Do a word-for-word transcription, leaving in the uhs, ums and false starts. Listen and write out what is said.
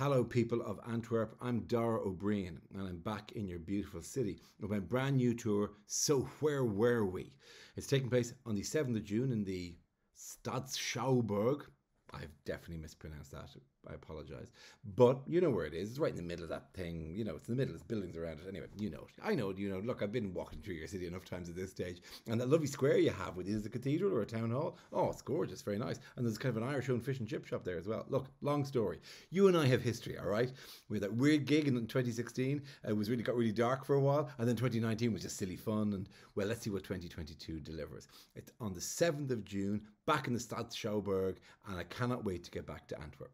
Hello people of Antwerp, I'm Dara Ó Briain and I'm back in your beautiful city with my brand new tour, So Where Were We? It's taking place on the seventh of June in the Stadsschouwburg. I've definitely mispronounced that, I apologise. But you know where it is, it's right in the middle of that thing, you know, it's in the middle, there's buildings around it, anyway, you know it. I know it, you know, look, I've been walking through your city enough times at this stage. And that lovely square you have with, is it a cathedral or a town hall? Oh, it's gorgeous, very nice. And there's kind of an Irish-owned fish and chip shop there as well. Look, long story. You and I have history, all right? We had that weird gig in twenty sixteen, it was really got really dark for a while, and then twenty nineteen was just silly fun, and well, let's see what twenty twenty-two delivers. It's on the seventh of June, back in the Stadsschouwburg, and I cannot wait to get back to Antwerp.